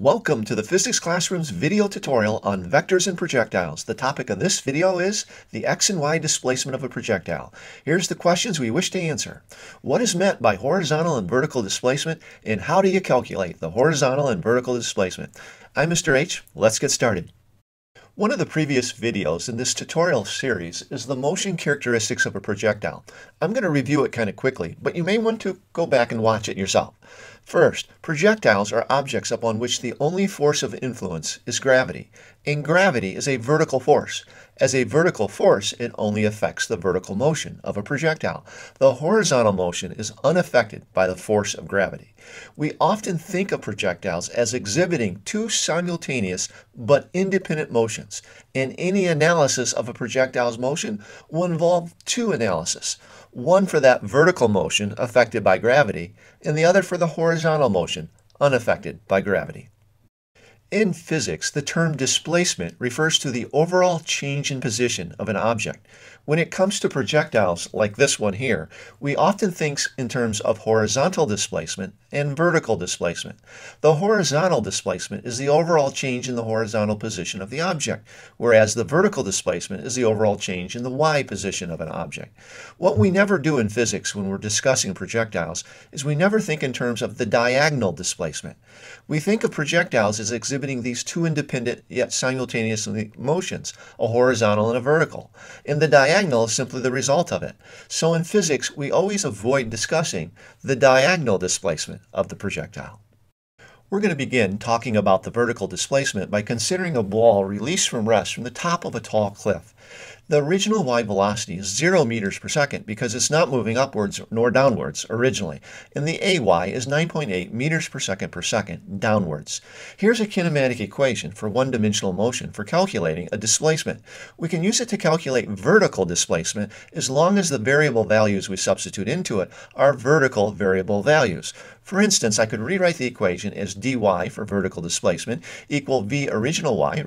Welcome to the Physics Classroom's video tutorial on vectors and projectiles. The topic of this video is the x and y displacement of a projectile. Here's the questions we wish to answer. What is meant by horizontal and vertical displacement, and how do you calculate the horizontal and vertical displacement? I'm Mr. H. Let's get started. One of the previous videos in this tutorial series is the motion characteristics of a projectile. I'm going to review it kind of quickly, but you may want to go back and watch it yourself. First, projectiles are objects upon which the only force of influence is gravity, and gravity is a vertical force. As a vertical force, it only affects the vertical motion of a projectile. The horizontal motion is unaffected by the force of gravity. We often think of projectiles as exhibiting two simultaneous but independent motions, and any analysis of a projectile's motion will involve two analyses, one for that vertical motion affected by gravity, and the other for the horizontal motion unaffected by gravity. In physics, the term displacement refers to the overall change in position of an object. When it comes to projectiles like this one here, we often think in terms of horizontal displacement and vertical displacement. The horizontal displacement is the overall change in the horizontal position of the object, whereas the vertical displacement is the overall change in the y position of an object. What we never do in physics when we're discussing projectiles is we never think in terms of the diagonal displacement. We think of projectiles as exhibiting these two independent yet simultaneous motions, a horizontal and a vertical, and the diagonal is simply the result of it. So in physics, we always avoid discussing the diagonal displacement of the projectile. We're going to begin talking about the vertical displacement by considering a ball released from rest from the top of a tall cliff. The original y velocity is 0 meters per second because it's not moving upwards nor downwards originally, and the ay is 9.8 meters per second downwards. Here's a kinematic equation for one-dimensional motion for calculating a displacement. We can use it to calculate vertical displacement as long as the variable values we substitute into it are vertical variable values. For instance, I could rewrite the equation as dy for vertical displacement equal v original y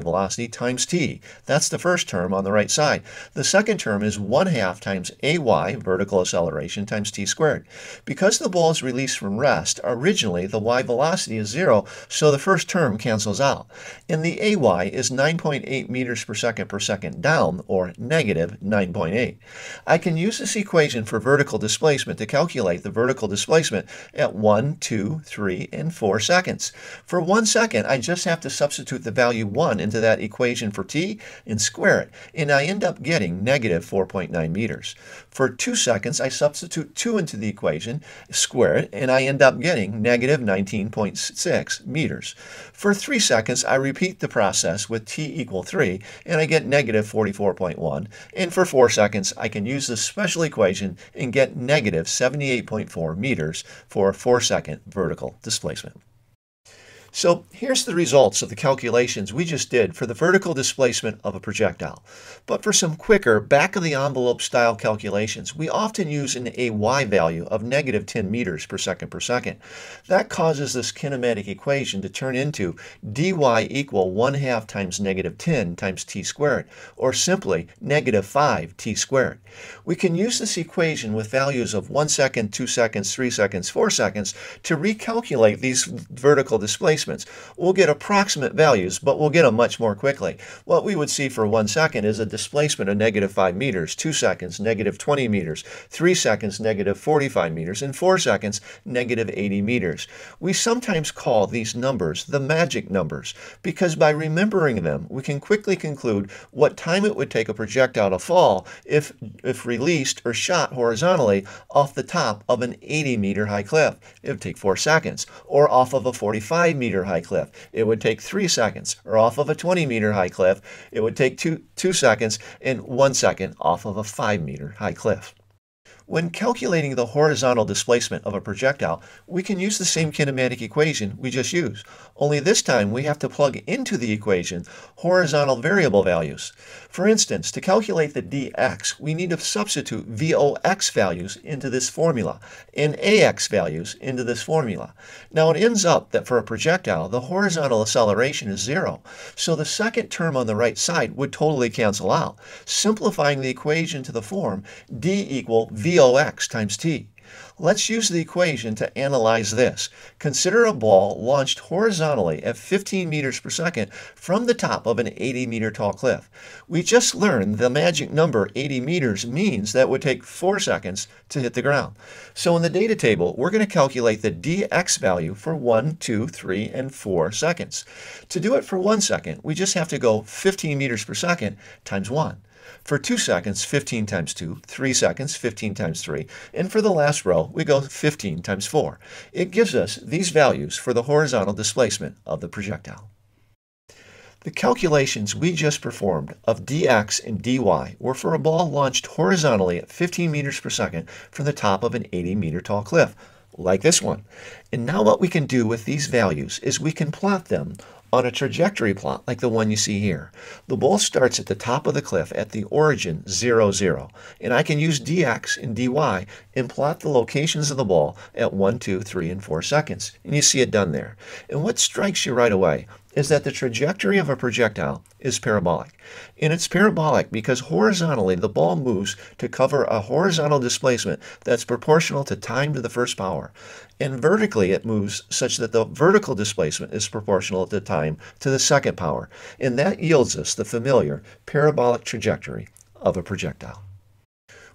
velocity, times t. That's the first term on the right side. The second term is 1/2 times ay, vertical acceleration, times t squared. Because the ball is released from rest, originally the y velocity is 0, so the first term cancels out. And the ay is 9.8 meters per second down, or negative 9.8. I can use this equation for vertical displacement to calculate the vertical displacement at 1, 2, 3, and 4 seconds. For 1 second, I just have to substitute the value 1 into that equation for t and square it, and I end up getting negative 4.9 meters. For 2 seconds, I substitute 2 into the equation, square it, and I end up getting negative 19.6 meters. For 3 seconds, I repeat the process with t equal 3, and I get negative 44.1. And for 4 seconds, I can use this special equation and get negative 78.4 meters for a 4-second vertical displacement. So here's the results of the calculations we just did for the vertical displacement of a projectile. But for some quicker back-of-the-envelope style calculations, we often use an ay value of negative 10 meters per second. That causes this kinematic equation to turn into dy equal 1/2 times negative 10 times t squared, or simply negative 5 t squared. We can use this equation with values of 1 second, 2 seconds, 3 seconds, 4 seconds to recalculate these vertical displacements. We'll get approximate values, but we'll get them much more quickly. What we would see for 1 second is a displacement of negative 5 meters, 2 seconds, negative 20 meters, 3 seconds, negative 45 meters, and 4 seconds, negative 80 meters. We sometimes call these numbers the magic numbers because by remembering them, we can quickly conclude what time it would take a projectile to fall if released or shot horizontally off the top of an 80-meter high cliff. It would take 4 seconds, or off of a 45-meter high cliff. It would take 3 seconds, or off of a 20-meter high cliff. It would take 2 seconds and 1 second off of a 5-meter high cliff. When calculating the horizontal displacement of a projectile, we can use the same kinematic equation we just used, only this time we have to plug into the equation horizontal variable values. For instance, to calculate the dx, we need to substitute vox values into this formula and ax values into this formula. Now it ends up that for a projectile, the horizontal acceleration is 0, so the second term on the right side would totally cancel out, simplifying the equation to the form d equal vox times t. Let's use the equation to analyze this. Consider a ball launched horizontally at 15 meters per second from the top of an 80-meter tall cliff. We just learned the magic number 80 meters means that it would take 4 seconds to hit the ground. So in the data table, we're going to calculate the dx value for 1, 2, 3, and 4 seconds. To do it for 1 second, we just have to go 15 meters per second times 1. For 2 seconds, 15 times 2, 3 seconds, 15 times 3, and for the last row, we go 15 times 4. It gives us these values for the horizontal displacement of the projectile. The calculations we just performed of dx and dy were for a ball launched horizontally at 15 meters per second from the top of an 80-meter tall cliff, like this one. And now what we can do with these values is we can plot them on a trajectory plot like the one you see here. The ball starts at the top of the cliff at the origin 0, 0. And I can use dx and dy and plot the locations of the ball at 1, 2, 3, and 4 seconds. And you see it done there. And what strikes you right away is that the trajectory of a projectile is parabolic. And it's parabolic because horizontally the ball moves to cover a horizontal displacement that's proportional to time to the first power. And vertically it moves such that the vertical displacement is proportional to time to the second power. And that yields us the familiar parabolic trajectory of a projectile.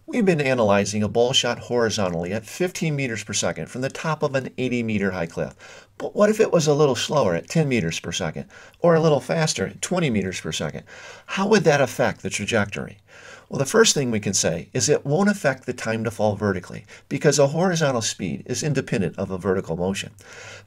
We've been analyzing a ball shot horizontally at 15 meters per second from the top of an 80-meter high cliff. But what if it was a little slower at 10 meters per second, or a little faster at 20 meters per second? How would that affect the trajectory? Well, the first thing we can say is it won't affect the time to fall vertically, because a horizontal speed is independent of a vertical motion.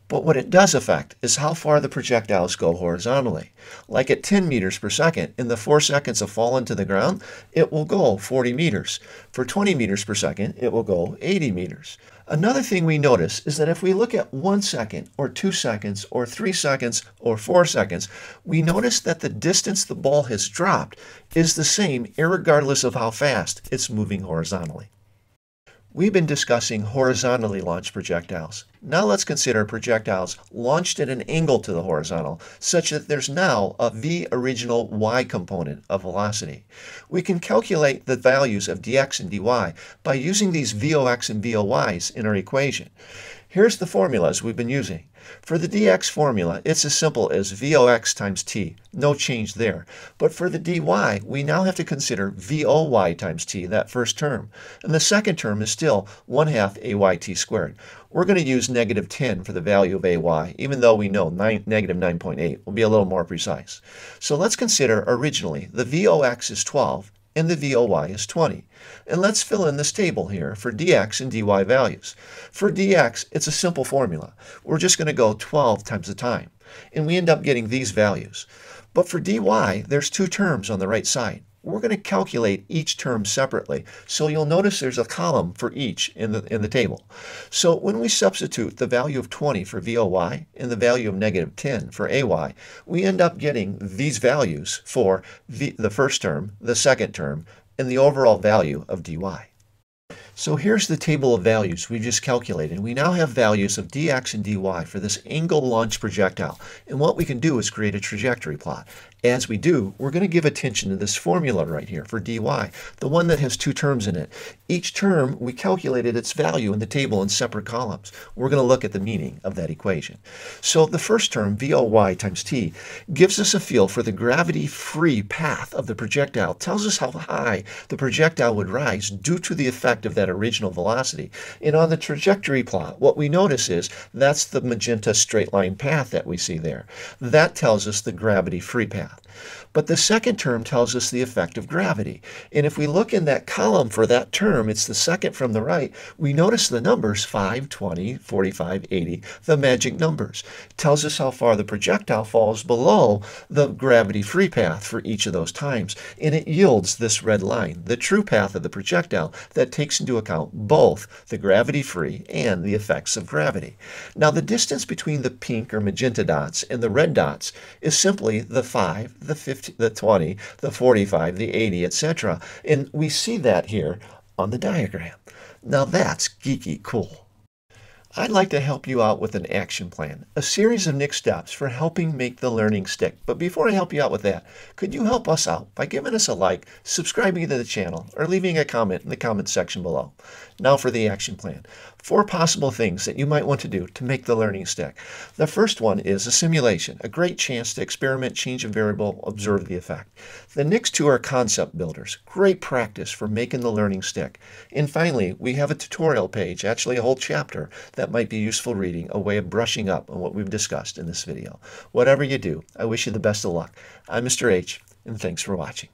But what it does affect is how far the projectiles go horizontally. Like at 10 meters per second, in the 4 seconds of falling to the ground, it will go 40 meters. For 20 meters per second, it will go 80 meters. Another thing we notice is that if we look at 1 second, or 2 seconds, or 3 seconds, or 4 seconds, we notice that the distance the ball has dropped is the same irregardless of how fast it's moving horizontally. We've been discussing horizontally launched projectiles. Now let's consider projectiles launched at an angle to the horizontal, such that there's now a v original y component of velocity. We can calculate the values of dx and dy by using these vox and voy's in our equation. Here's the formulas we've been using. For the dx formula, it's as simple as vox times t, no change there. But for the dy, we now have to consider voy times t, that first term. And the second term is still 1/2 ayt squared. We're going to use negative 10 for the value of ay, even though we know negative 9.8 will be a little more precise. So let's consider originally the vox is 12, and the VOY is 20. And let's fill in this table here for dx and dy values. For dx, it's a simple formula. We're just going to go 12 times the time. And we end up getting these values. But for dy, there's 2 terms on the right side. We're going to calculate each term separately. So you'll notice there's a column for each in the table. So when we substitute the value of 20 for VOY and the value of negative 10 for AY, we end up getting these values for the first term, the second term, and the overall value of dy. So here's the table of values we just calculated. We now have values of dx and dy for this angle launch projectile. And what we can do is create a trajectory plot. As we do, we're going to give attention to this formula right here for dy, the one that has 2 terms in it. Each term, we calculated its value in the table in separate columns. We're going to look at the meaning of that equation. So the first term, voy times t, gives us a feel for the gravity-free path of the projectile. It tells us how high the projectile would rise due to the effect of that original velocity. And on the trajectory plot, what we notice is that's the magenta straight line path that we see there. That tells us the gravity-free path. But the second term tells us the effect of gravity. And if we look in that column for that term, it's the second from the right, we notice the numbers 5, 20, 45, 80, the magic numbers. It tells us how far the projectile falls below the gravity-free path for each of those times. And it yields this red line, the true path of the projectile that takes into account both the gravity-free and the effects of gravity. Now the distance between the pink or magenta dots and the red dots is simply the 5, the 50, the 20, the 45, the 80, etc. And we see that here on the diagram. Now that's geeky cool. I'd like to help you out with an action plan, a series of next steps for helping make the learning stick. But before I help you out with that, could you help us out by giving us a like, subscribing to the channel, or leaving a comment in the comment section below? Now for the action plan. 4 possible things that you might want to do to make the learning stick. The first one is a simulation, a great chance to experiment, change a variable, observe the effect. The next 2 are concept builders, great practice for making the learning stick. And finally, we have a tutorial page, actually a whole chapter that might be useful reading, a way of brushing up on what we've discussed in this video. Whatever you do, I wish you the best of luck. I'm Mr. H, and thanks for watching.